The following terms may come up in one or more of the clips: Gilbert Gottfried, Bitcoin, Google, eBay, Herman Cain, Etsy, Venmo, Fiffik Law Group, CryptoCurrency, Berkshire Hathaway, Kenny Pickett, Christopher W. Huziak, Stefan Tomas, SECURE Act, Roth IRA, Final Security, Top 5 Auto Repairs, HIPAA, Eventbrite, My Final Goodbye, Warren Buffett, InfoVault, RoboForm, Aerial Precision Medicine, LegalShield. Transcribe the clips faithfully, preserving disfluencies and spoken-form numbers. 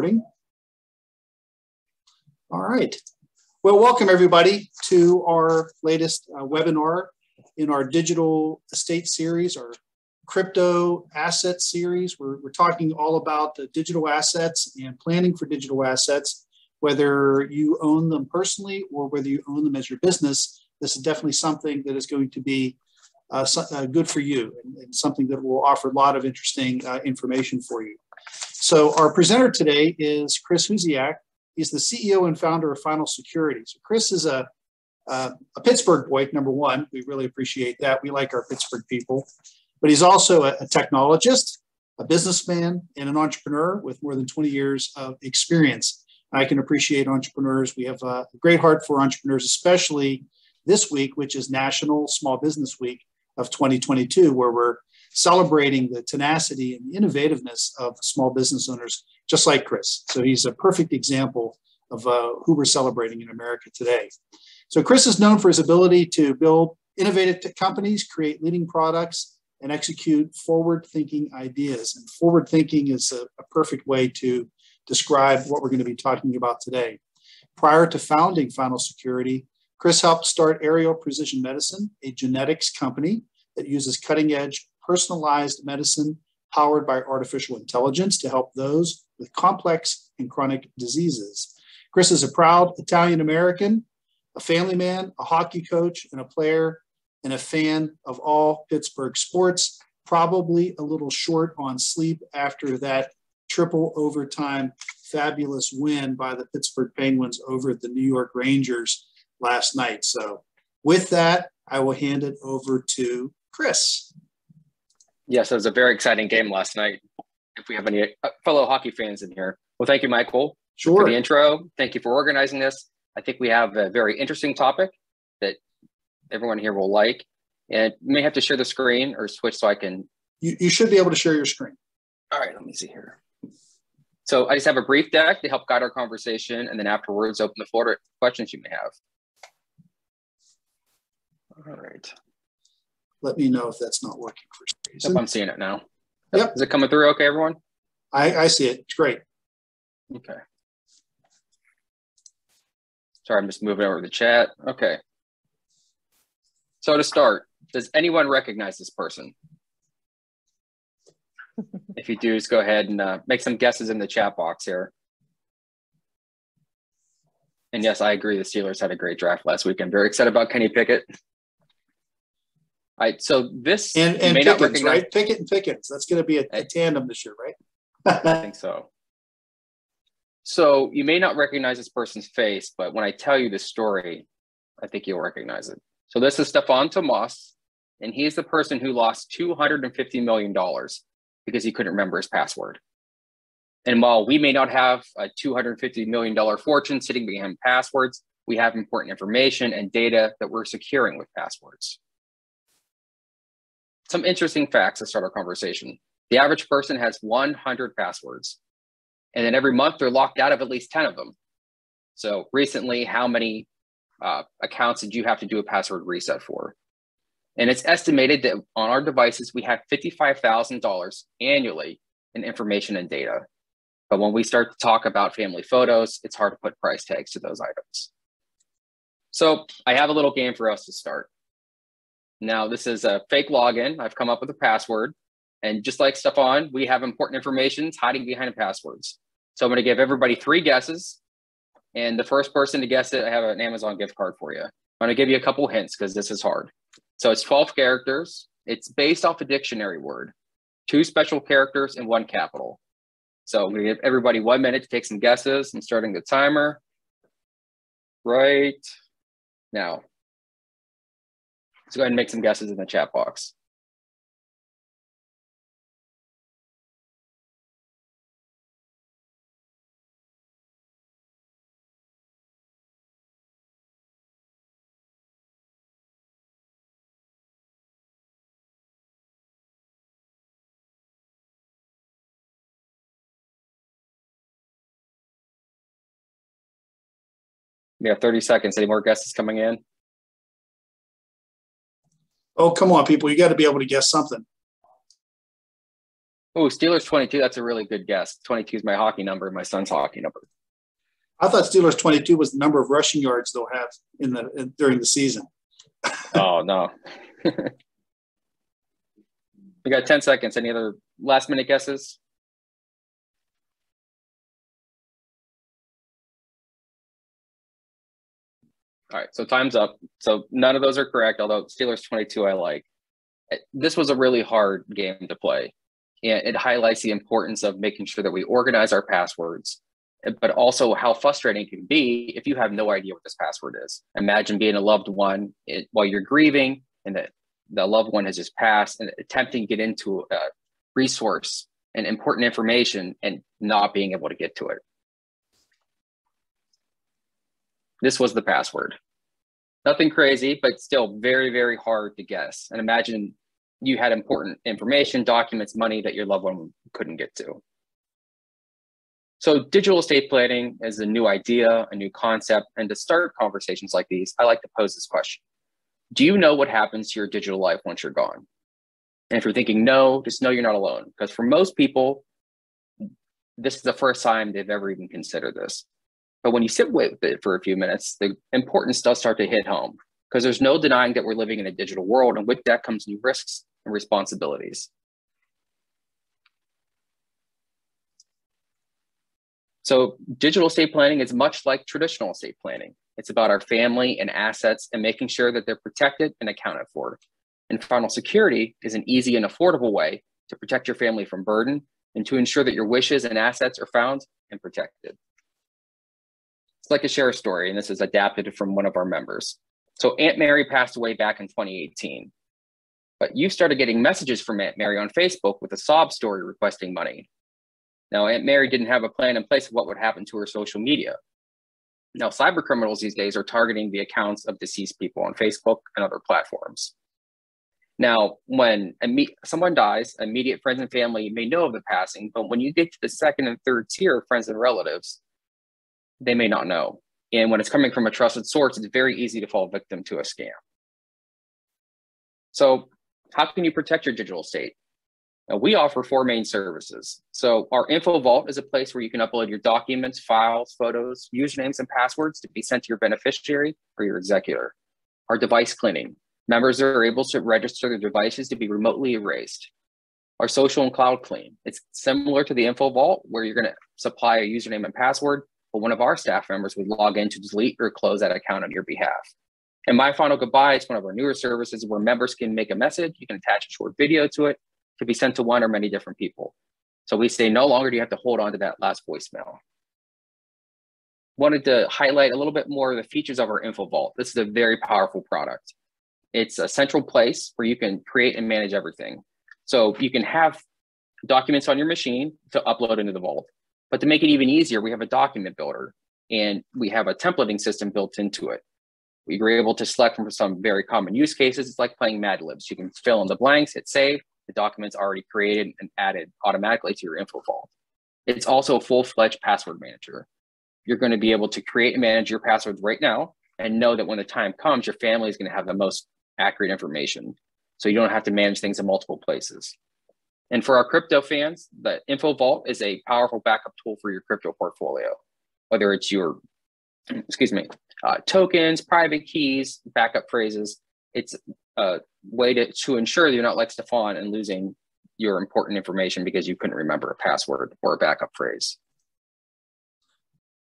recording. All right. Well, welcome everybody to our latest uh, webinar in our digital estate series, our crypto asset series. We're, we're talking all about the digital assets and planning for digital assets, whether you own them personally or whether you own them as your business. This is definitely something that is going to be uh, so, uh, good for you and, and something that will offer a lot of interesting uh, information for you. So our presenter today is Chris Huziak. He's the C E O and founder of Final Security. So Chris is a, uh, a Pittsburgh boy, number one. We really appreciate that. We like our Pittsburgh people. But he's also a, a technologist, a businessman, and an entrepreneur with more than twenty years of experience. I can appreciate entrepreneurs. We have a great heart for entrepreneurs, especially this week, which is National Small Business Week of twenty twenty-two, where we're celebrating the tenacity and innovativeness of small business owners, just like Chris. So he's a perfect example of uh, who we're celebrating in America today. So Chris is known for his ability to build innovative tech companies, create leading products, and execute forward-thinking ideas. And forward-thinking is a, a perfect way to describe what we're going to be talking about today. Prior to founding Final Security, Chris helped start Aerial Precision Medicine, a genetics company that uses cutting-edge personalized medicine powered by artificial intelligence to help those with complex and chronic diseases. Chris is a proud Italian-American, a family man, a hockey coach, and a player, and a fan of all Pittsburgh sports, probably a little short on sleep after that triple overtime fabulous win by the Pittsburgh Penguins over the New York Rangers last night. So with that, I will hand it over to Chris. Yes, it was a very exciting game last night. If we have any fellow hockey fans in here. Well, thank you, Michael, sure. for the intro. Thank you for organizing this. I think we have a very interesting topic that everyone here will like. And may have to share the screen or switch so I can. You, you should be able to share your screen. All right, let me see here. So I just have a brief deck to help guide our conversation, and then afterwards open the floor to questions you may have. All right. Let me know if that's not working for some reason. Yep, I'm seeing it now. Yep. yep. Is it coming through okay, everyone? I, I see it. It's great. Okay. Sorry, I'm just moving over to the chat. Okay. So to start, does anyone recognize this person? If you do, just go ahead and uh, make some guesses in the chat box here. And yes, I agree. The Steelers had a great draft last week. I'm very excited about Kenny Pickett. All right, so this and, and may Pickens, not recognize right? Pickett and Pickens. That's going to be a, a tandem this year, right? I think so. So you may not recognize this person's face, but when I tell you this story, I think you'll recognize it. So this is Stefan Tomas, and he's the person who lost two hundred fifty million dollars because he couldn't remember his password. And while we may not have a two hundred fifty million dollars fortune sitting behind passwords, we have important information and data that we're securing with passwords. Some interesting facts to start our conversation. The average person has one hundred passwords, and then every month they're locked out of at least ten of them. So recently, how many Uh, accounts that you have to do a password reset for? And it's estimated that on our devices, we have fifty-five thousand dollars annually in information and data. But when we start to talk about family photos, it's hard to put price tags to those items. So I have a little game for us to start. Now, this is a fake login. I've come up with a password. And just like Stefan, we have important information hiding behind passwords. So I'm going to give everybody three guesses. And the first person to guess it, I have an Amazon gift card for you. I'm gonna give you a couple hints because this is hard. So it's twelve characters. It's based off a dictionary word, two special characters and one capital. So I'm gonna give everybody one minute to take some guesses. I'm starting the timer right now. Let's go ahead and make some guesses in the chat box. We have thirty seconds. Any more guesses coming in? Oh, come on, people. You got to be able to guess something. Oh, Steelers twenty-two. That's a really good guess. twenty-two is my hockey number, my son's hockey number. I thought Steelers twenty-two was the number of rushing yards they'll have in the in, during the season. Oh, no. We got ten seconds. Any other last-minute guesses? All right, so time's up. So none of those are correct, although Steelers twenty-two I like. This was a really hard game to play. And it highlights the importance of making sure that we organize our passwords, but also how frustrating it can be if you have no idea what this password is. Imagine being a loved one it, while you're grieving and that the loved one has just passed and attempting to get into a resource and important information and not being able to get to it. This was the password. Nothing crazy, but still very, very hard to guess. And imagine you had important information, documents, money that your loved one couldn't get to. So digital estate planning is a new idea, a new concept. And to start conversations like these, I like to pose this question. Do you know what happens to your digital life once you're gone? And if you're thinking no, just know you're not alone. Because for most people, this is the first time they've ever even considered this. But when you sit with it for a few minutes, the importance does start to hit home, because there's no denying that we're living in a digital world, and with that comes new risks and responsibilities. So digital estate planning is much like traditional estate planning. It's about our family and assets and making sure that they're protected and accounted for. And Final Security is an easy and affordable way to protect your family from burden and to ensure that your wishes and assets are found and protected. It's like a share story, and this is adapted from one of our members. So Aunt Mary passed away back in twenty eighteen, but you started getting messages from Aunt Mary on Facebook with a sob story requesting money. Now, Aunt Mary didn't have a plan in place of what would happen to her social media. Now, cyber criminals these days are targeting the accounts of deceased people on Facebook and other platforms. Now, when someone dies, immediate friends and family may know of the passing, but when you get to the second and third tier of friends and relatives, they may not know. And when it's coming from a trusted source, it's very easy to fall victim to a scam. So how can you protect your digital estate? Now, we offer four main services. So our InfoVault is a place where you can upload your documents, files, photos, usernames, and passwords to be sent to your beneficiary or your executor. Our device cleaning. Members are able to register their devices to be remotely erased. Our social and cloud clean. It's similar to the InfoVault, where you're gonna supply a username and password, but one of our staff members would log in to delete or close that account on your behalf. And My Final Goodbye is one of our newer services where members can make a message. You can attach a short video to it. Could be sent to one or many different people. So we say no longer do you have to hold on to that last voicemail. Wanted to highlight a little bit more of the features of our InfoVault. This is a very powerful product. It's a central place where you can create and manage everything. So you can have documents on your machine to upload into the vault. But to make it even easier, we have a document builder and we have a templating system built into it. We were able to select from some very common use cases. It's like playing Mad Libs. You can fill in the blanks, hit save. The document's already created and added automatically to your info vault. It's also a full-fledged password manager. You're going to be able to create and manage your passwords right now and know that when the time comes, your family is going to have the most accurate information. So you don't have to manage things in multiple places. And for our crypto fans, the info vault is a powerful backup tool for your crypto portfolio, whether it's your, excuse me, uh, tokens, private keys, backup phrases. It's a way to, to ensure that you're not like Stefan and losing your important information because you couldn't remember a password or a backup phrase.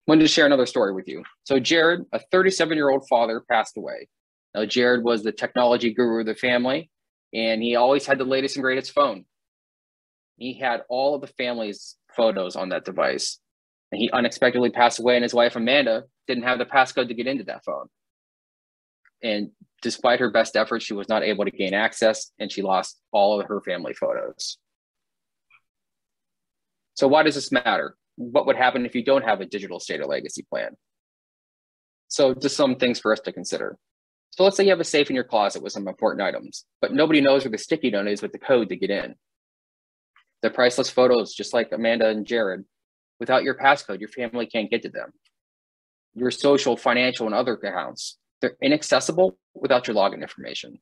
Wanted to share another story with you. So Jared, a thirty-seven-year-old father, passed away. Now Jared was the technology guru of the family, and he always had the latest and greatest phone. He had all of the family's photos on that device, and he unexpectedly passed away, and his wife, Amanda, didn't have the passcode to get into that phone. And despite her best efforts, she was not able to gain access, and she lost all of her family photos. So why does this matter? What would happen if you don't have a digital estate or legacy plan? So just some things for us to consider. So let's say you have a safe in your closet with some important items, but nobody knows where the sticky note is with the code to get in. The priceless photos, just like Amanda and Jared, without your passcode, your family can't get to them. Your social, financial, and other accounts, they're inaccessible without your login information.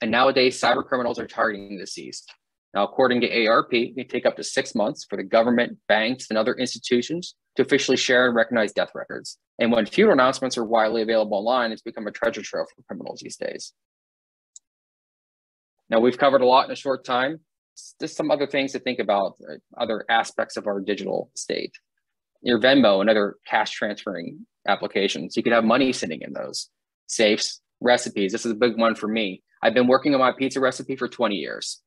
And nowadays, cyber criminals are targeting the deceased. Now, according to A R P, it may take up to six months for the government, banks, and other institutions to officially share and recognize death records. And when funeral announcements are widely available online, it's become a treasure trove for criminals these days. Now, we've covered a lot in a short time. Just some other things to think about, uh, other aspects of our digital state. Your Venmo and other cash transferring applications. You could have money sitting in those. Safes, recipes. This is a big one for me. I've been working on my pizza recipe for twenty years.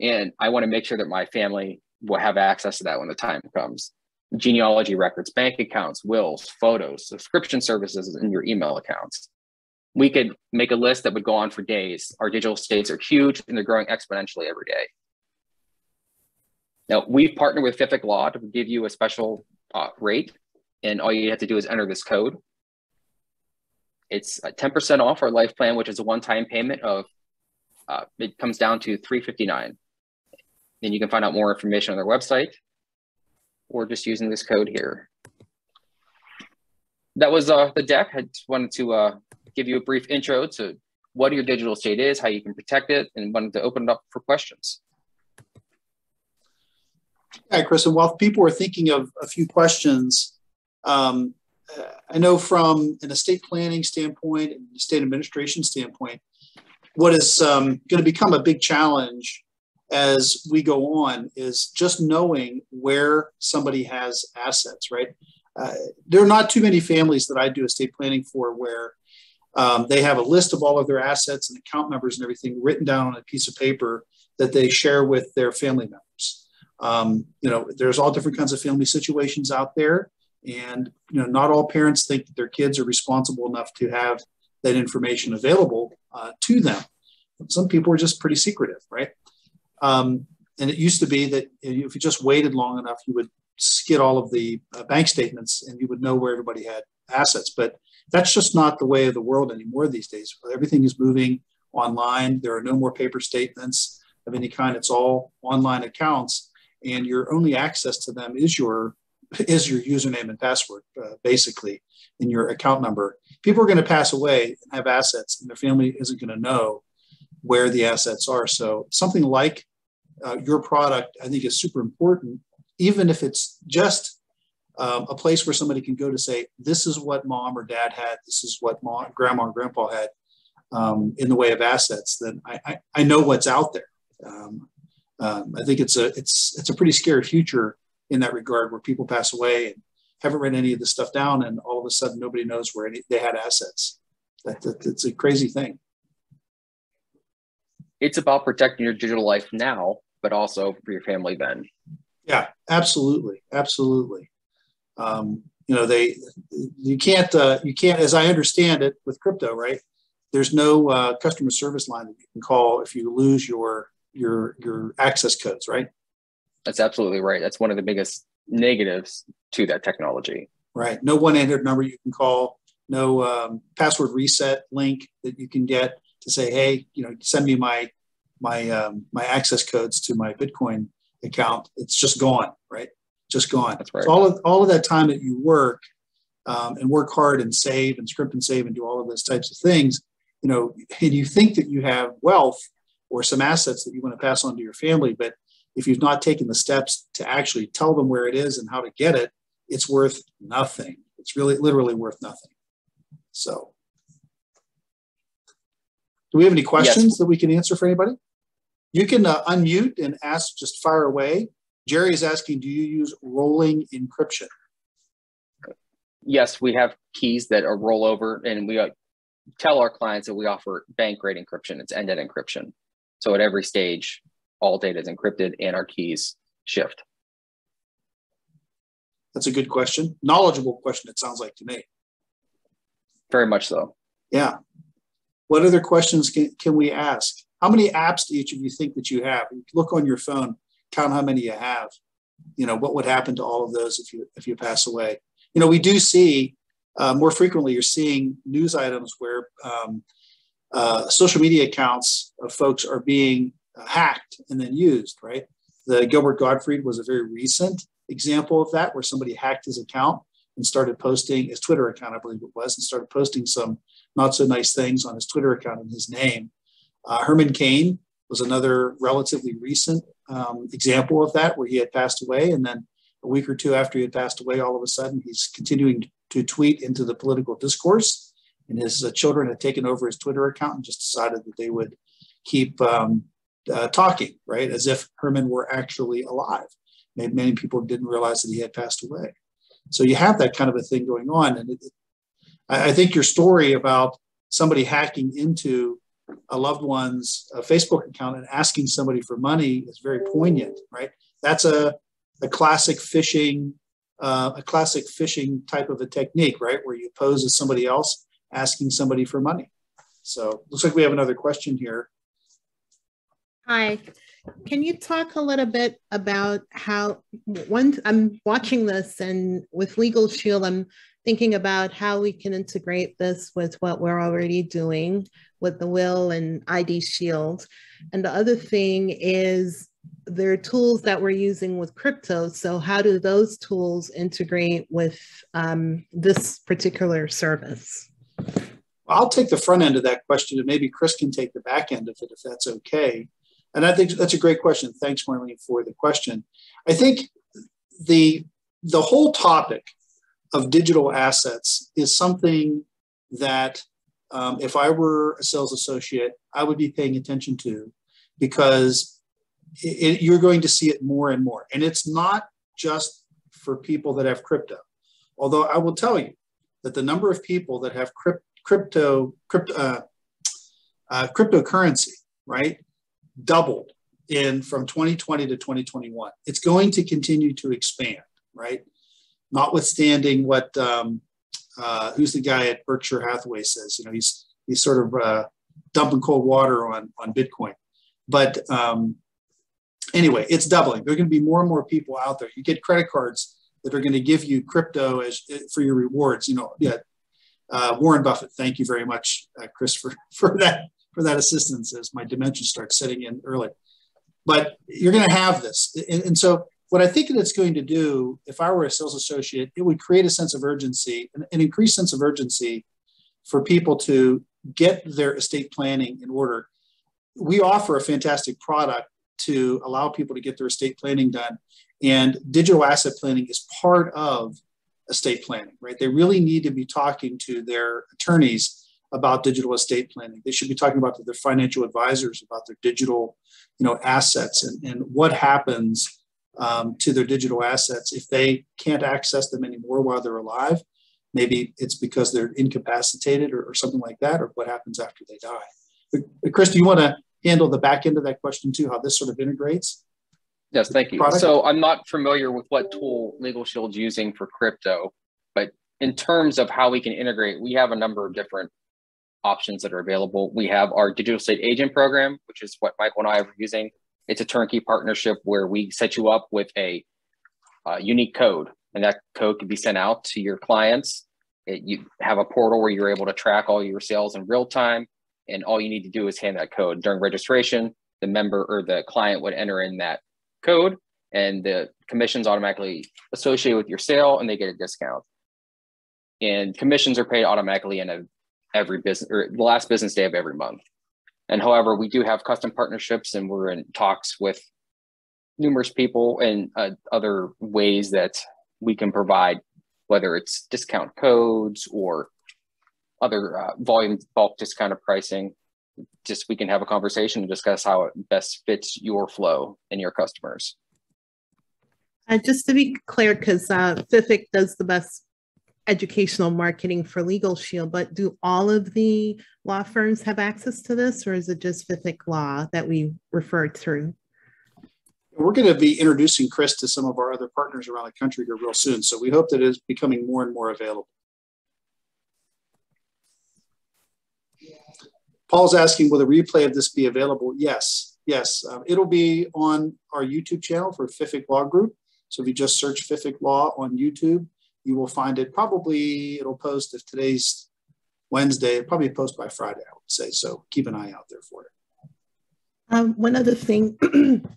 And I want to make sure that my family will have access to that when the time comes. Genealogy records, bank accounts, wills, photos, subscription services, and your email accounts. We could make a list that would go on for days. Our digital states are huge and they're growing exponentially every day. Now, we've partnered with Fiffik Law to give you a special uh, rate, and all you have to do is enter this code. It's ten percent off our life plan, which is a one-time payment of, uh, it comes down to three hundred fifty-nine dollars. And you can find out more information on their website or just using this code here. That was uh, the deck. I just wanted to uh, give you a brief intro to what your digital state is, how you can protect it, and wanted to open it up for questions. Yeah, Chris, and while people were thinking of a few questions, um, I know from an estate planning standpoint and estate administration standpoint, what is um, going to become a big challenge as we go on is just knowing where somebody has assets, right? Uh, there are not too many families that I do estate planning for where um, they have a list of all of their assets and account numbers and everything written down on a piece of paper that they share with their family members. Um, you know, there's all different kinds of family situations out there. And, you know, not all parents think that their kids are responsible enough to have that information available uh, to them. Some people are just pretty secretive, right? Um, and it used to be that if you just waited long enough, you would skid all of the uh, bank statements and you would know where everybody had assets. But that's just not the way of the world anymore these days. Everything is moving online. There are no more paper statements of any kind. It's all online accounts. And your only access to them is your is your username and password, uh, basically, and your account number. People are going to pass away and have assets, and their family isn't going to know where the assets are. So something like uh, your product, I think, is super important, even if it's just um, a place where somebody can go to say, this is what mom or dad had, this is what mom, grandma and grandpa had um, in the way of assets, then I, I, I know what's out there. Um, um, I think it's a, it's, it's a pretty scary future in that regard, where people pass away and haven't written any of this stuff down, and all of a sudden nobody knows where any, they had assets. That, that, that's a crazy thing. It's about protecting your digital life now, but also for your family then. Yeah, absolutely, absolutely. Um, you know, they you can't uh, you can't, as I understand it, with crypto, right? There's no uh, customer service line that you can call if you lose your your your access codes, right? That's absolutely right. That's one of the biggest negatives to that technology. Right. No one-handed number you can call, no um, password reset link that you can get to say, hey, you know, send me my my um, my access codes to my Bitcoin account. It's just gone, right? Just gone. That's right. So all of, all of that time that you work um, and work hard and save and script and save and do all of those types of things, you know, and you think that you have wealth or some assets that you want to pass on to your family, but if you've not taken the steps to actually tell them where it is and how to get it, it's worth nothing. It's really literally worth nothing. So do we have any questions yes. that we can answer for anybody? You can uh, unmute and ask, just fire away. Jerry is asking, do you use rolling encryption? Yes, we have keys that are rollover, and we uh, tell our clients that we offer bank grade encryption. It's end-to-end encryption. So at every stage, all data is encrypted and our keys shift. That's a good question. Knowledgeable question, it sounds like to me. Very much so. Yeah. What other questions can, can we ask? How many apps do each of you think that you have? Look on your phone, count how many you have. You know, what would happen to all of those if you, if you pass away? You know, we do see uh, more frequently, you're seeing news items where um, uh, social media accounts of folks are being Uh, hacked and then used, right? The Gilbert Gottfried was a very recent example of that, where somebody hacked his account and started posting, his Twitter account, I believe it was, and started posting some not so nice things on his Twitter account in his name. Uh, Herman Cain was another relatively recent um, example of that, where he had passed away, and then a week or two after he had passed away, all of a sudden he's continuing to tweet into the political discourse, and his uh, children had taken over his Twitter account and just decided that they would keep um, uh, talking, right, as if Herman were actually alive. Maybe many people didn't realize that he had passed away. So you have that kind of a thing going on, and it, I, I think your story about somebody hacking into a loved one's uh, Facebook account and asking somebody for money is very poignant, right? That's a a classic phishing, uh, a classic phishing type of a technique, right, where you pose as somebody else asking somebody for money. So looks like we have another question here. Hi. Can you talk a little bit about how, once I'm watching this and with LegalShield, I'm thinking about how we can integrate this with what we're already doing with the will and I D Shield. And the other thing is there are tools that we're using with crypto. So how do those tools integrate with um, this particular service? I'll take the front end of that question, and maybe Chris can take the back end of it, if that's okay. And I think that's a great question. Thanks, Marlene, for the question. I think the, the whole topic of digital assets is something that um, if I were a sales associate, I would be paying attention to, because it, it, you're going to see it more and more. And it's not just for people that have crypto. Although I will tell you that the number of people that have crypt, crypto, crypto uh, uh, cryptocurrency, right, doubled in from twenty twenty to twenty twenty-one. It's going to continue to expand, right? Notwithstanding what um, uh, who's the guy at Berkshire Hathaway says, you know, he's he's sort of uh, dumping cold water on on Bitcoin. But um, anyway, it's doubling. There are going to be more and more people out there. You get credit cards that are going to give you crypto as for your rewards. You know, yeah. Uh, Warren Buffett, thank you very much, uh, Chris, for, for that. for that assistance as my dimension starts setting in early. But you're gonna have this. And, and so what I think that it's going to do, if I were a sales associate, it would create a sense of urgency, an, an increased sense of urgency for people to get their estate planning in order. We offer a fantastic product to allow people to get their estate planning done. And digital asset planning is part of estate planning, right? They really need to be talking to their attorneys about digital estate planning. They should be talking about their financial advisors, about their digital you know, assets and, and what happens um, to their digital assets if they can't access them anymore while they're alive. Maybe it's because they're incapacitated or, or something like that, or what happens after they die. But, but Chris, do you want to handle the back end of that question too, how this sort of integrates? Yes, thank you. Product? So I'm not familiar with what tool LegalShield's using for crypto, but in terms of how we can integrate, we have a number of different options that are available. We have our digital estate agent program, which is what Michael and I are using. It's a turnkey partnership where we set you up with a uh, unique code, and that code can be sent out to your clients. It, you have a portal where you're able to track all your sales in real time, and all you need to do is hand that code. During registration, the member or the client would enter in that code, and the commission's automatically associated with your sale, and they get a discount. And commissions are paid automatically in a every business or the last business day of every month. And however, we do have custom partnerships, and we're in talks with numerous people and uh, other ways that we can provide, whether it's discount codes or other uh, volume bulk discounted pricing. Just we can have a conversation and discuss how it best fits your flow and your customers. Uh, just to be clear, because uh, Fiffik does the best educational marketing for LegalShield, but do all of the law firms have access to this, or is it just Fiffik Law that we refer through? We're going to be introducing Chris to some of our other partners around the country here real soon, so we hope that it is becoming more and more available. Paul's asking, will the replay of this be available? Yes, yes. Um, it'll be on our YouTube channel for Fiffik Law Group. So if you just search Fiffik Law on YouTube, you will find it. Probably it'll post, if today's Wednesday, it'll probably post by Friday, I would say. So keep an eye out there for it. Um, one other thing,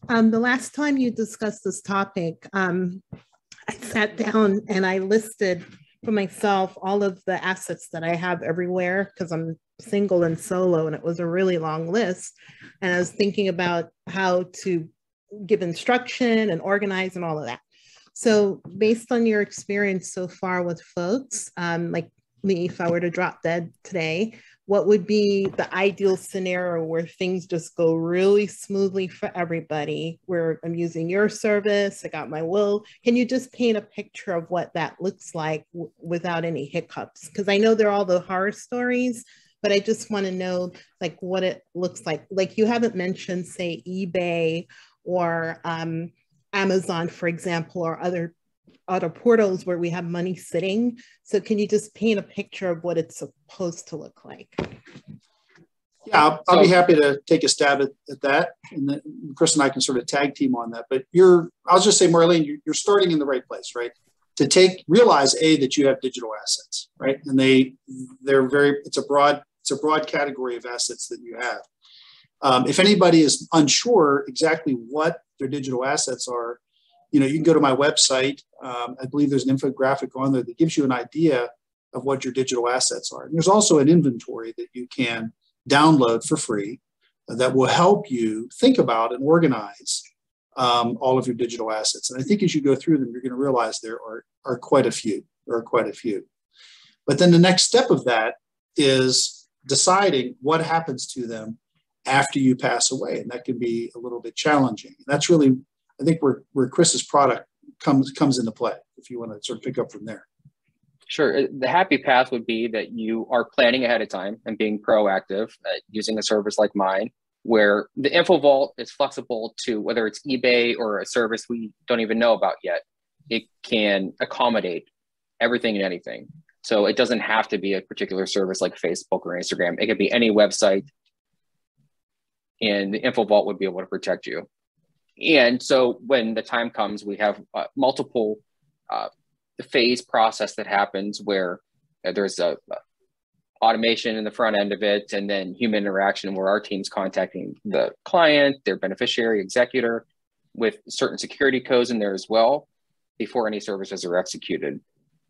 um, the last time you discussed this topic, um, I sat down and I listed for myself all of the assets that I have everywhere, because I'm single and solo, and it was a really long list. And I was thinking about how to give instruction and organize and all of that. So based on your experience so far with folks, um, like me, if I were to drop dead today, what would be the ideal scenario where things just go really smoothly for everybody, where I'm using your service, I got my will? Can you just paint a picture of what that looks like w without any hiccups? Because I know there are all the horror stories, but I just want to know like what it looks like. Like you haven't mentioned, say, eBay or um, Amazon, for example, or other other portals where we have money sitting. So can you just paint a picture of what it's supposed to look like? Yeah, I'll, I'll be happy to take a stab at, at that. And then Chris and I can sort of tag team on that. But you're, I'll just say, Marlene, you're starting in the right place, right? To take, realize A, that you have digital assets, right? And they, they're very, it's a broad, it's a broad category of assets that you have. Um, if anybody is unsure exactly what their digital assets are, you know, you can go to my website. Um, I believe there's an infographic on there that gives you an idea of what your digital assets are. And there's also an inventory that you can download for free that will help you think about and organize um, all of your digital assets. And I think as you go through them, you're going to realize there are, are quite a few. There are quite a few. But then the next step of that is deciding what happens to them after you pass away. And that can be a little bit challenging. And that's really, I think, where, where Chris's product comes comes into play, if you want to sort of pick up from there. Sure. The happy path would be that you are planning ahead of time and being proactive, uh, using a service like mine, where the InfoVault is flexible to whether it's eBay or a service we don't even know about yet. It can accommodate everything and anything. So it doesn't have to be a particular service like Facebook or Instagram. It could be any website, and the InfoVault would be able to protect you. And so when the time comes, we have uh, multiple uh, phase process that happens where uh, there's a, a automation in the front end of it, and then human interaction where our team's contacting the client, their beneficiary, executor, with certain security codes in there as well before any services are executed.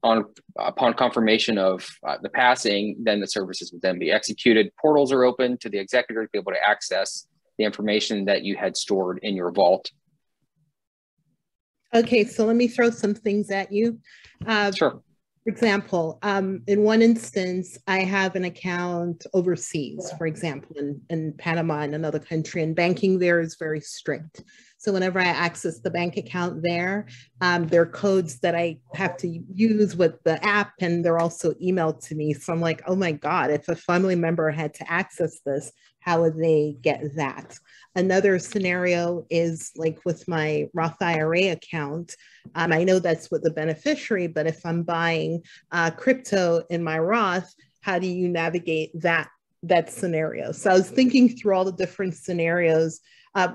On, upon confirmation of uh, the passing, then the services would then be executed. Portals are open to the executor to be able to access the information that you had stored in your vault. Okay, so let me throw some things at you. Uh, sure. For example, um, in one instance, I have an account overseas, for example, in, in Panama, in another country, and banking there is very strict. So whenever I access the bank account there, um, there are codes that I have to use with the app, and they're also emailed to me. So I'm like, oh my God, if a family member had to access this, how would they get that? Another scenario is like with my Roth I R A account. Um, I know that's with the beneficiary, but if I'm buying uh, crypto in my Roth, how do you navigate that, that scenario? So I was thinking through all the different scenarios, uh,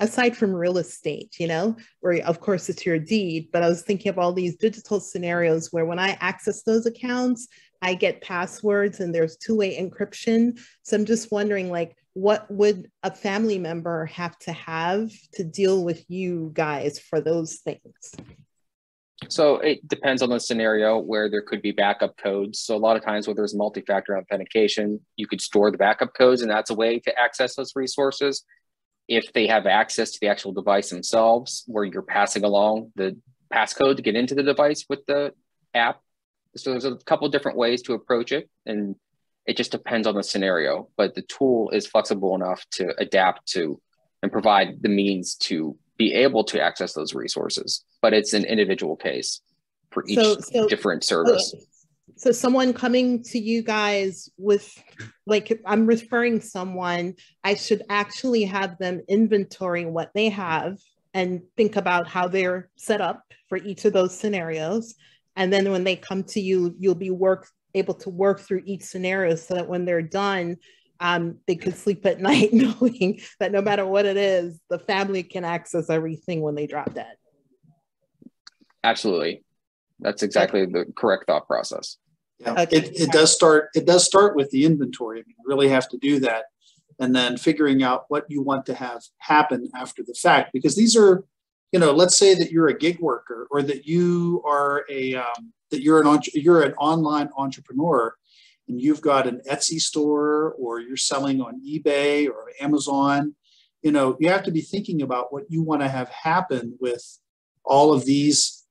aside from real estate, you know, where of course it's your deed, but I was thinking of all these digital scenarios where when I access those accounts, I get passwords and there's two-way encryption. So I'm just wondering, like, what would a family member have to have to deal with you guys for those things? So it depends on the scenario where there could be backup codes. So a lot of times where there's multi-factor authentication, you could store the backup codes, and that's a way to access those resources. If they have access to the actual device themselves, where you're passing along the passcode to get into the device with the app. So there's a couple of different ways to approach it, and it just depends on the scenario, but the tool is flexible enough to adapt to and provide the means to be able to access those resources. But it's an individual case for each so, so, different service. Okay. So someone coming to you guys with, like, if I'm referring someone, I should actually have them inventory what they have and think about how they're set up for each of those scenarios. And then when they come to you, you'll be work, able to work through each scenario so that when they're done, um, they could sleep at night knowing that no matter what it is, the family can access everything when they drop dead. Absolutely. That's exactly the correct thought process. Yeah, okay. it, it does start, it does start with the inventory. I mean, you really have to do that. And then figuring out what you want to have happen after the fact, because these are, you know, let's say that you're a gig worker, or that you are a um, that you're an you're an online entrepreneur, and you've got an Etsy store, or you're selling on eBay or Amazon, you know, you have to be thinking about what you want to have happen with all of these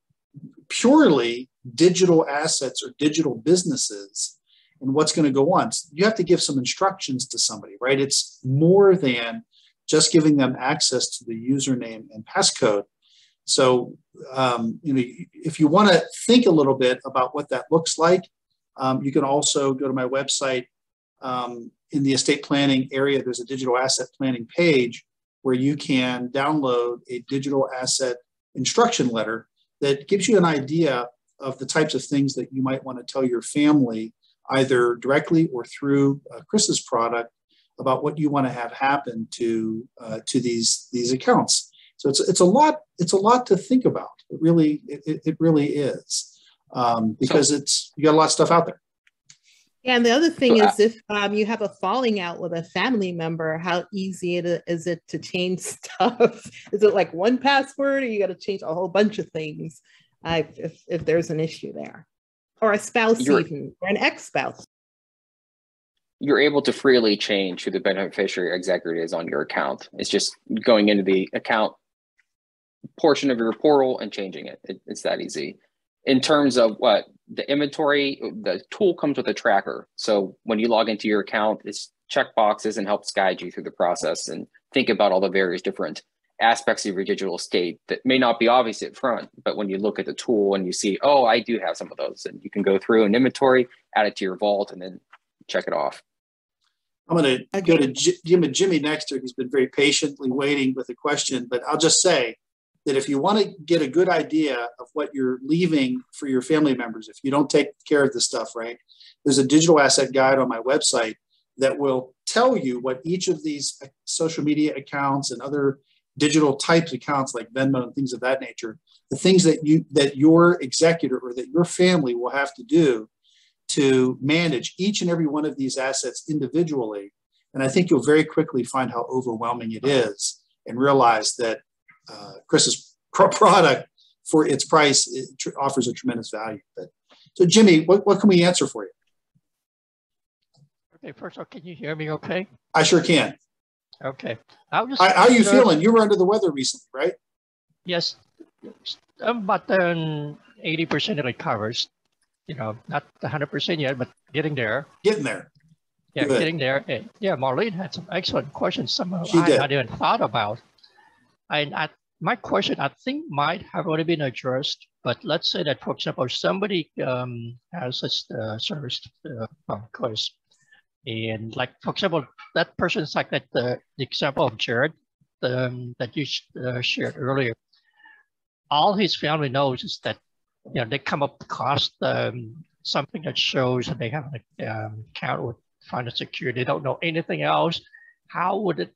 purely digital assets or digital businesses and what's going to go on. You have to give some instructions to somebody, right? It's more than just giving them access to the username and passcode. So, um, you know, if you want to think a little bit about what that looks like, um, you can also go to my website. Um, in the estate planning area, there's a digital asset planning page where you can download a digital asset instruction letter that gives you an idea of the types of things that you might want to tell your family, either directly or through uh, Chris's product, about what you want to have happen to uh, to these these accounts. So it's it's a lot it's a lot to think about. It really it, it really is um, because it's you got a lot of stuff out there. Yeah, and the other thing so, uh, is if um, you have a falling out with a family member, how easy it is it to change stuff? Is it like one password, or you got to change a whole bunch of things uh, if if there's an issue there, or a spouse even, or an ex-spouse? You're able to freely change who the beneficiary executor is on your account. It's just going into the account portion of your portal and changing it. it it's that easy. In terms of what the inventory, the tool comes with a tracker. So when you log into your account, it's checkboxes and helps guide you through the process and think about all the various different aspects of your digital estate that may not be obvious at front, but when you look at the tool and you see, oh, I do have some of those, and you can go through an inventory, add it to your vault, and then check it off. I'm going to go to Jim and Jimmy next, who's been very patiently waiting with a question, but I'll just say that if you want to get a good idea of what you're leaving for your family members, if you don't take care of this stuff, right, there's a digital asset guide on my website that will tell you what each of these social media accounts and other digital types accounts like Venmo and things of that nature, the things that you that your executor or that your family will have to do to manage each and every one of these assets individually. And I think you'll very quickly find how overwhelming it is and realize that uh, Chris's product, for its price, it offers a tremendous value. But, so Jimmy, what, what can we answer for you? Okay, first of all, can you hear me okay? I sure can. Okay. I'll just I, how are you uh, feeling? You were under the weather recently, right? Yes. I'm about eighty percent recovers. You know, not one hundred percent yet, but getting there. Getting there. Yeah, Good. getting there. Hey, yeah, Marlene had some excellent questions, some of I did. not even thought about. And I, my question, I think, might have already been addressed, but let's say that, for example, somebody um, has a uh, service uh, request. And like, for example, that person's like that, uh, the example of Jared um, that you uh, shared earlier. All his family knows is that, you know, they come up across um, something that shows that they have an um, account with Final Security. They don't know anything else. How would it,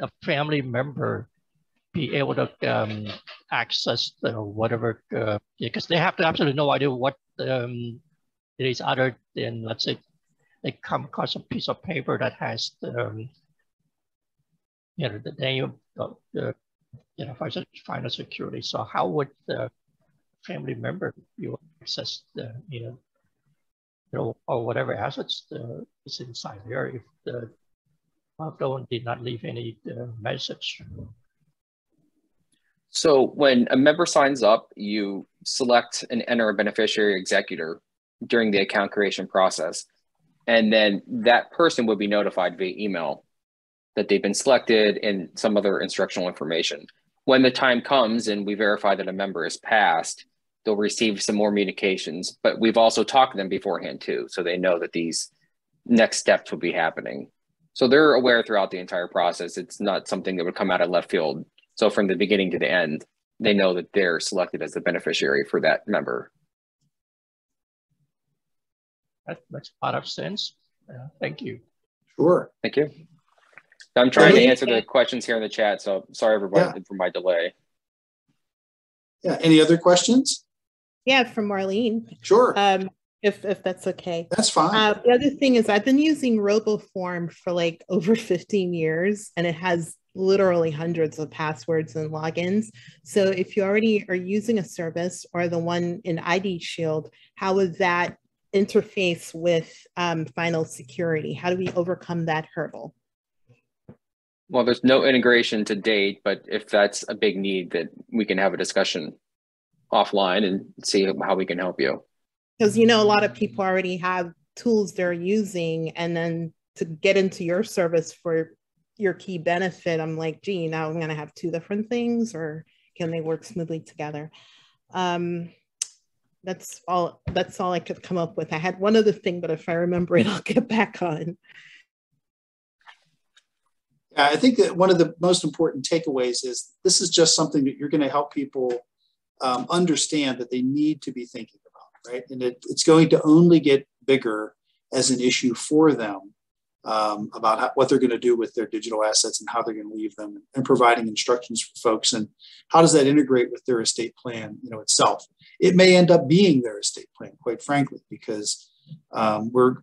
a family member be able to um, access the whatever? Uh, because they have to absolutely no idea what um, it is other than, let's say, they come across a piece of paper that has the, um, you know, the name of the, you know, Final Security. So how would the family member you access the, you know, you know, or whatever assets uh, is inside there if the loved one did not leave any uh, message? So when a member signs up, you select and enter a beneficiary executor during the account creation process, and then that person would be notified via email that they've been selected and some other instructional information. When the time comes and we verify that a member is passed, they'll receive some more communications, but we've also talked to them beforehand too, so they know that these next steps will be happening. So they're aware throughout the entire process. It's not something that would come out of left field. So from the beginning to the end, they know that they're selected as the beneficiary for that member. That makes a lot of sense. Uh, thank you. Sure. Thank you. I'm trying to answer the questions here in the chat, so sorry everybody yeah. for my delay. Yeah, any other questions? Yeah, from Marlene. Sure. Um, if, if that's okay. That's fine. Uh, the other thing is I've been using RoboForm for like over fifteen years, and it has literally hundreds of passwords and logins. So if you already are using a service or the one in I D Shield, how would that interface with um, Final Security? How do we overcome that hurdle? Well, there's no integration to date, but if that's a big need, that we can have a discussion offline and see how we can help you. Because, you know, a lot of people already have tools they're using, and then to get into your service for your key benefit, I'm like, gee, now I'm going to have two different things, or can they work smoothly together? Um, that's all, that's all I could come up with. I had one other thing, but if I remember it, I'll get back on. I think that one of the most important takeaways is this is just something that you're going to help people um, understand that they need to be thinking about, right? And it, it's going to only get bigger as an issue for them um, about how, what they're going to do with their digital assets and how they're going to leave them, and providing instructions for folks and how does that integrate with their estate plan, you know, itself. It may end up being their estate plan, quite frankly, because um, we're,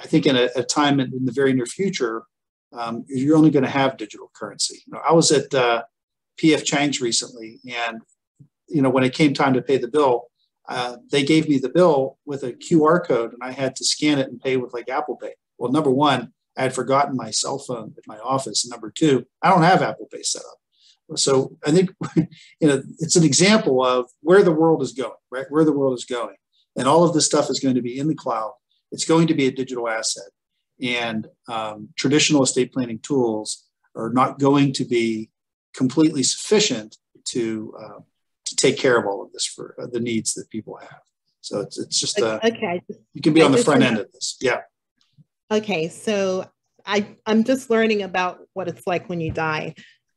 I think, in a, a time in, in the very near future, Um, you're only going to have digital currency. You know, I was at uh, P F Chang's recently, and you know, when it came time to pay the bill, uh, they gave me the bill with a Q R code, and I had to scan it and pay with like Apple Pay. Well, number one, I had forgotten my cell phone at my office. Number two, I don't have Apple Pay set up. So I think you know, it's an example of where the world is going, right? Where the world is going, and all of this stuff is going to be in the cloud. It's going to be a digital asset. And um, traditional estate planning tools are not going to be completely sufficient to uh, to take care of all of this for uh, the needs that people have. So it's it's just uh, okay. You can be I on the front remember. end of this, yeah. Okay, so I I'm just learning about what it's like when you die,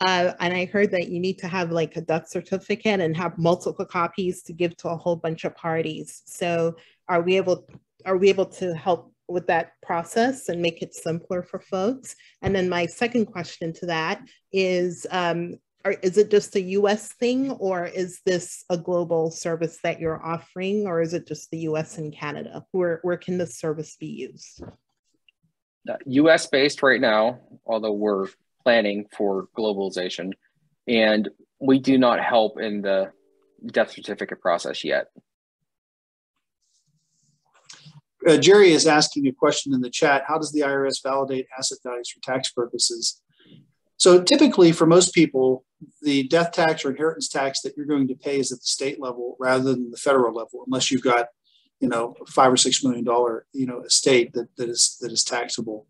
uh, and I heard that you need to have like a death certificate and have multiple copies to give to a whole bunch of parties. So are we able are we able to help with that process and make it simpler for folks? And then my second question to that is, um, are, is it just a U S thing, or is this a global service that you're offering, or is it just the U S and Canada? Where, where can this service be used? U S based right now, although we're planning for globalization, and we do not help in the death certificate process yet. Uh, Jerry is asking a question in the chat. How does the I R S validate asset values for tax purposes? So typically for most people, the death tax or inheritance tax that you're going to pay is at the state level rather than the federal level, unless you've got, you know, five or six million dollar, you know, estate that, that is that is taxable.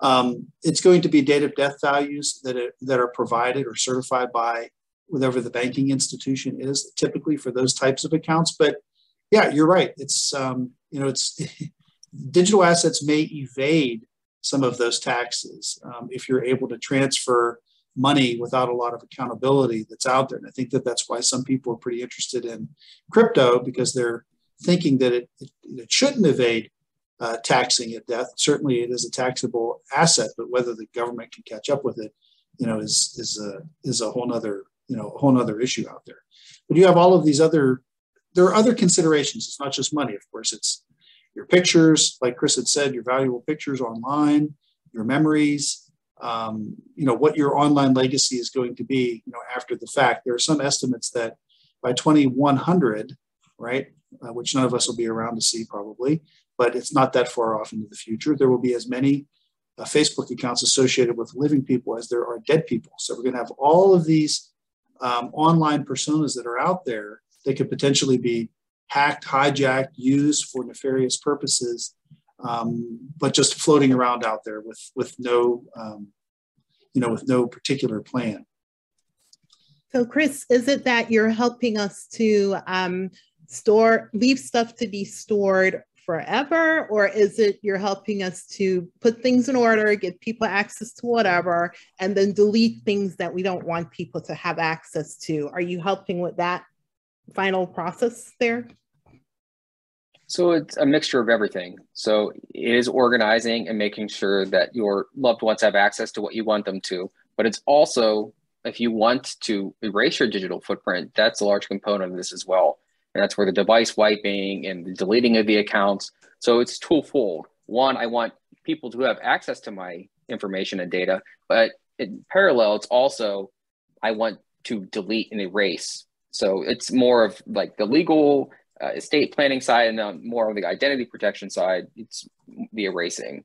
Um, it's going to be date of death values that are, that are provided or certified by whatever the banking institution is, typically for those types of accounts. But yeah, you're right. It's um, you know, it's digital assets may evade some of those taxes um, if you're able to transfer money without a lot of accountability that's out there. And I think that that's why some people are pretty interested in crypto, because they're thinking that it it, it shouldn't evade uh, taxing at death. Certainly, it is a taxable asset, but whether the government can catch up with it, you know, is is a is a whole nother you know a whole nother issue out there. But you have all of these other. There are other considerations. It's not just money, of course. It's your pictures, like Chris had said, your valuable pictures online, your memories, um, you know, what your online legacy is going to be, you know, after the fact. There are some estimates that by twenty-one hundred, right, uh, which none of us will be around to see probably, but it's not that far off into the future, there will be as many uh, Facebook accounts associated with living people as there are dead people. So we're going to have all of these um, online personas that are out there. They could potentially be hacked, hijacked, used for nefarious purposes, um, but just floating around out there with with no, um, you know, with no particular plan. So, Chris, is it that you're helping us to um, store, leave stuff to be stored forever, or is it you're helping us to put things in order, give people access to whatever, and then delete things that we don't want people to have access to? Are you helping with that final process there? So it's a mixture of everything. So it is organizing and making sure that your loved ones have access to what you want them to, but it's also, if you want to erase your digital footprint, that's a large component of this as well. And that's where the device wiping and the deleting of the accounts. So it's twofold. One, I want people to have access to my information and data, but in parallel, it's also, I want to delete and erase. So it's more of like the legal uh, estate planning side, and uh, more on the identity protection side, it's the erasing.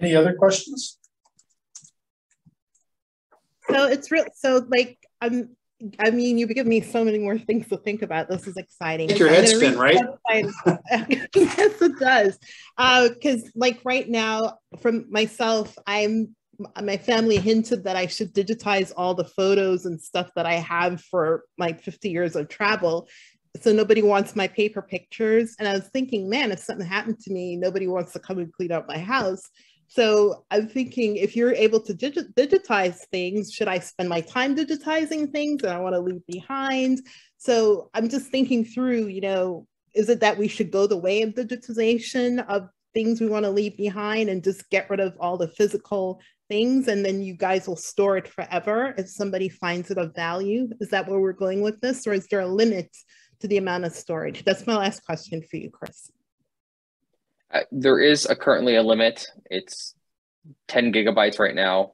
Any other questions? So it's real. So like, I'm, I mean, you give me so many more things to think about. This is exciting. Make your head spin, right? Yes, it does. Because uh, like right now, from myself, I'm, my family hinted that I should digitize all the photos and stuff that I have for like fifty years of travel. So nobody wants my paper pictures. And I was thinking, man, if something happened to me, nobody wants to come and clean up my house. So I'm thinking, if you're able to digit digitize things, should I spend my time digitizing things that I want to leave behind? So I'm just thinking through, you know, is it that we should go the way of digitization of things we want to leave behind and just get rid of all the physical things, and then you guys will store it forever if somebody finds it of value? Is that where we're going with this, or is there a limit to the amount of storage? That's my last question for you, Chris. Uh, there is a, currently a limit. It's ten gigabytes right now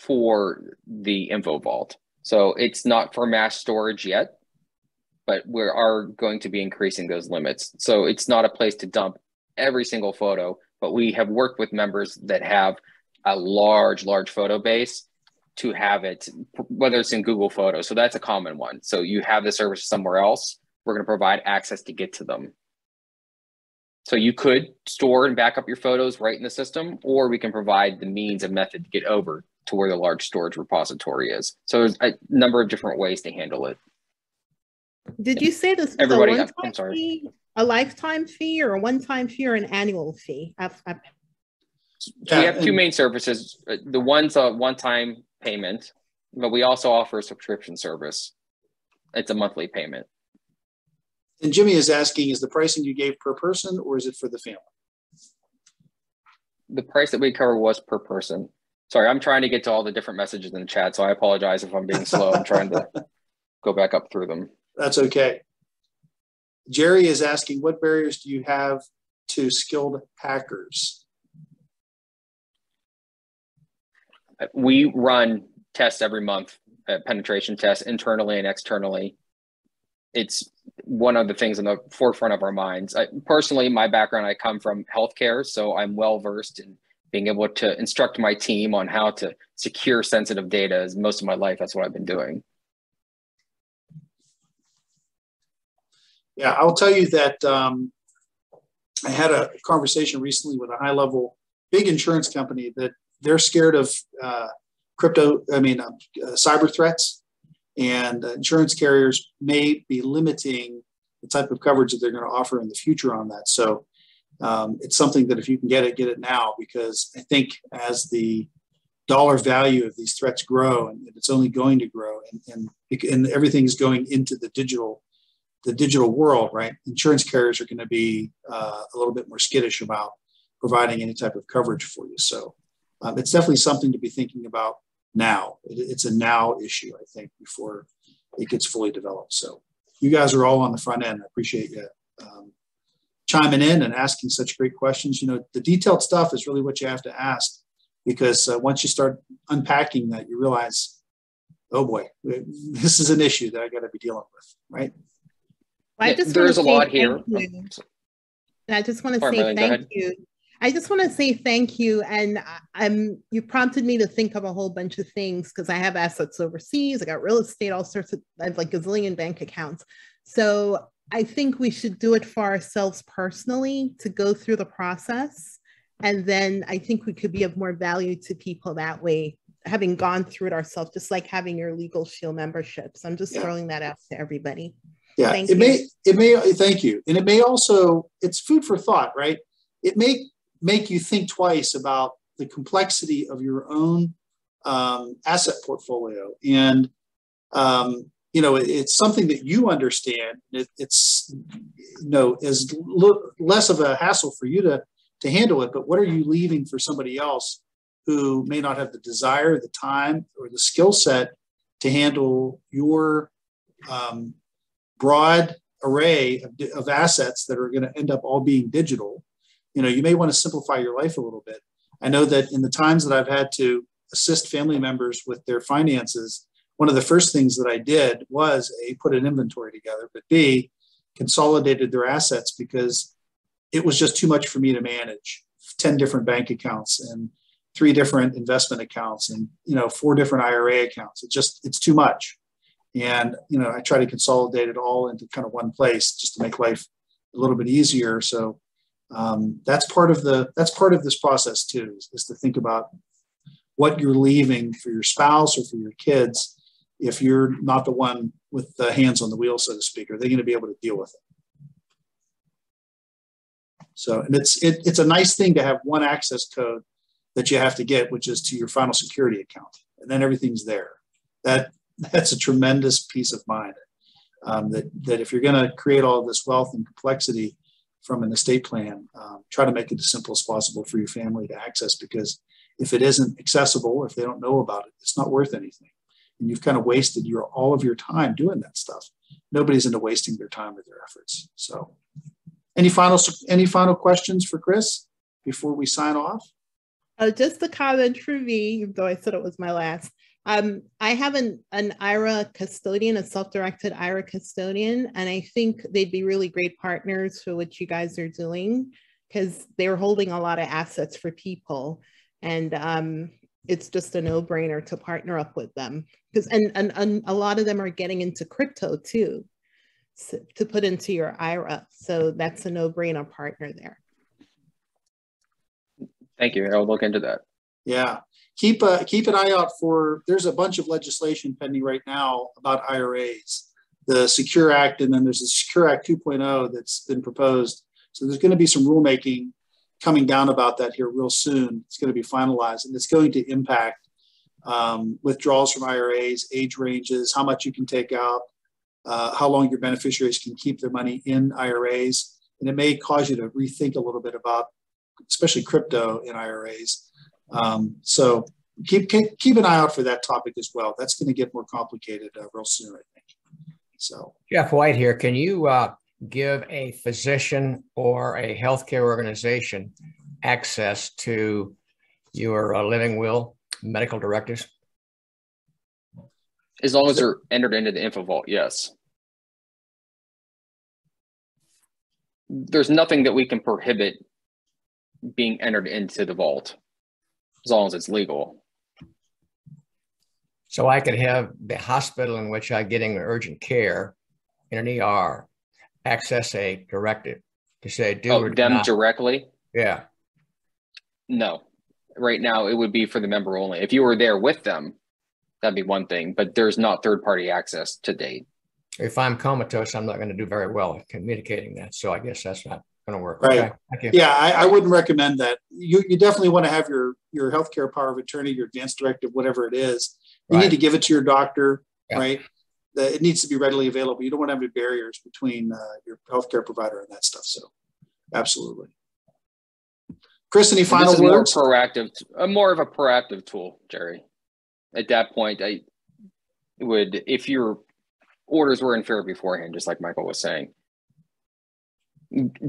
for the InfoVault. So it's not for mass storage yet, but we are going to be increasing those limits. So it's not a place to dump every single photo, but we have worked with members that have a large, large photo base to have it, whether it's in Google Photos. So that's a common one. So you have the service somewhere else, we're gonna provide access to get to them. So you could store and back up your photos right in the system, or we can provide the means and method to get over to where the large storage repository is. So there's a number of different ways to handle it. Did you say this was Everybody a one-time fee, a lifetime fee, or a one-time fee, or an annual fee? I've, I've... Yeah, we have two main services. The one's a one-time payment, but we also offer a subscription service. It's a monthly payment. And Jimmy is asking, is the pricing you gave per person, or is it for the family? The price that we cover was per person. Sorry, I'm trying to get to all the different messages in the chat, so I apologize if I'm being slow. I'm trying to go back up through them. That's okay. Jerry is asking, what barriers do you have to skilled hackers? We run tests every month, uh, penetration tests internally and externally. It's one of the things in the forefront of our minds. I, personally, my background, I come from healthcare, so I'm well-versed in being able to instruct my team on how to secure sensitive data. As most of my life, that's what I've been doing. Yeah, I'll tell you that um, I had a conversation recently with a high-level big insurance company that they're scared of uh, crypto, I mean, uh, uh, cyber threats, and uh, insurance carriers may be limiting the type of coverage that they're going to offer in the future on that. So um, it's something that if you can get it, get it now, because I think as the dollar value of these threats grow, and it's only going to grow, and, and, and everything's going into the digital the digital world, right? Insurance carriers are going to be uh, a little bit more skittish about providing any type of coverage for you. So um, it's definitely something to be thinking about now. It, it's a now issue, I think, before it gets fully developed. So you guys are all on the front end. I appreciate you um, chiming in and asking such great questions. You know, the detailed stuff is really what you have to ask, because uh, once you start unpacking that, you realize, oh boy, this is an issue that I got to be dealing with, right? Well, I just There's a lot here. And I just want to say Marilyn, thank you. I just want to say thank you. And I'm, you prompted me to think of a whole bunch of things, because I have assets overseas. I got real estate, all sorts of, I have like a zillion bank accounts. So I think we should do it for ourselves personally, to go through the process. And then I think we could be of more value to people that way, having gone through it ourselves, just like having your Legal Shield memberships. I'm just yeah. throwing that out to everybody. Yeah, thank it you. may, it may, thank you. And it may also, it's food for thought, right? It may make you think twice about the complexity of your own um, asset portfolio. And, um, you know, it, it's something that you understand. It, it's, you know, is less of a hassle for you to, to handle it, but what are you leaving for somebody else who may not have the desire, the time, or the skill set to handle your um broad array of, of assets that are going to end up all being digital? You know, you may want to simplify your life a little bit. I know that in the times that I've had to assist family members with their finances, one of the first things that I did was A, put an inventory together, but B, consolidated their assets, because it was just too much for me to manage ten different bank accounts and three different investment accounts and, you know, four different I R A accounts. It just, it's too much. And, you know, I try to consolidate it all into kind of one place just to make life a little bit easier. So um, that's part of the, that's part of this process too, is, is to think about what you're leaving for your spouse or for your kids. If you're not the one with the hands on the wheel, so to speak, are they going to be able to deal with it? So, and it's, it, it's a nice thing to have one access code that you have to get, which is to your Final Security account, and then everything's there. That, that's a tremendous peace of mind, um, that, that if you're going to create all of this wealth and complexity from an estate plan, um, try to make it as simple as possible for your family to access, because if it isn't accessible, if they don't know about it, it's not worth anything. And you've kind of wasted your, all of your time doing that stuff. Nobody's into wasting their time or their efforts. So any final, any final questions for Chris before we sign off? Uh, just a comment from me, even though I said it was my last. Um, I have an, an I R A custodian, a self-directed I R A custodian, and I think they'd be really great partners for what you guys are doing, because they're holding a lot of assets for people. And um, it's just a no-brainer to partner up with them. Because and, and, and a lot of them are getting into crypto too, so, to put into your I R A. So that's a no-brainer partner there. Thank you. I'll look into that. Yeah. Keep a, keep an eye out for, there's a bunch of legislation pending right now about I R As, the SECURE Act, and then there's the SECURE Act two point oh that's been proposed. So there's going to be some rulemaking coming down about that here real soon. It's going to be finalized, and it's going to impact um, withdrawals from I R As, age ranges, how much you can take out, uh, how long your beneficiaries can keep their money in I R As. And it may cause you to rethink a little bit about especially crypto in I R As. Um, so keep, keep, keep an eye out for that topic as well. That's going to get more complicated uh, real soon, I think. So Jeff White here. Can you uh, give a physician or a healthcare organization access to your uh, living will, medical directives? As long as they're entered into the InfoVault, yes. There's nothing that we can prohibit being entered into the vault, as long as it's legal. So I could have the hospital in which I'm getting urgent care in an E R access a directive to say, do oh, them not. directly? Yeah. No, right now it would be for the member only. If you were there with them, that'd be one thing, but there's not third-party access to date. If I'm comatose, I'm not going to do very well at communicating that. So I guess that's not going to work. Right. Okay. Thank you. Yeah, I, I wouldn't recommend that. You, you definitely want to have your, your healthcare power of attorney, your advance directive, whatever it is. You right. need to give it to your doctor, yeah. right? The, it needs to be readily available. You don't want to have any barriers between uh, your healthcare provider and that stuff. So absolutely. Chris, any final this is words? More proactive, uh, more of a proactive tool, Jerry. At that point, I would, if your orders were unfair beforehand, just like Michael was saying,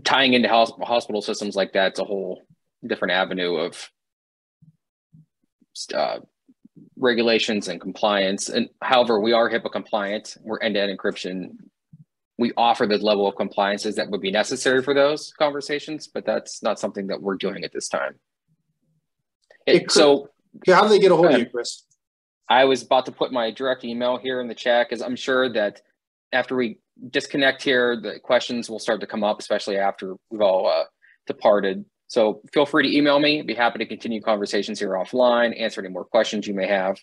tying into hospital systems like that's a whole different avenue of uh, regulations and compliance. And however, we are HIPAA compliant, we're end-to-end encryption. We offer the level of compliances that would be necessary for those conversations, but that's not something that we're doing at this time. It, it could, so how do they get a hold of you, Chris? I was about to put my direct email here in the chat, because I'm sure that after we disconnect here, the questions will start to come up, especially after we've all uh, departed. So feel free to email me. I'd be happy to continue conversations here offline, answer any more questions you may have.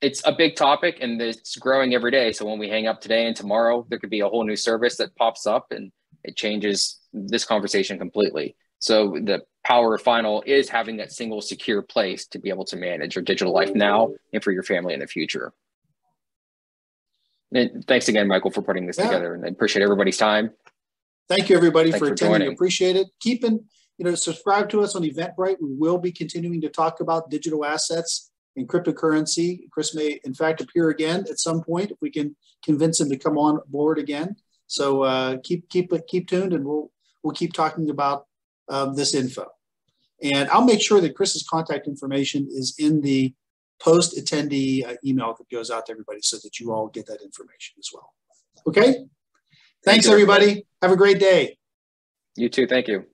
It's a big topic and it's growing every day. So when we hang up today and tomorrow, there could be a whole new service that pops up and it changes this conversation completely. So the power of Final is having that single secure place to be able to manage your digital life now and for your family in the future. And thanks again, Michael, for putting this yeah. together, and I appreciate everybody's time. Thank you, everybody, thanks for attending. Joining. Appreciate it. Keep in, you know, subscribe to us on Eventbrite. We will be continuing to talk about digital assets and cryptocurrency. Chris may, in fact, appear again at some point if we can convince him to come on board again. So uh, keep keep keep tuned, and we'll we'll keep talking about um, this info. And I'll make sure that Chris's contact information is in the post attendee uh, email that goes out to everybody, so that you all get that information as well. Okay. Thanks, everybody. Have a great day. You too. Thank you.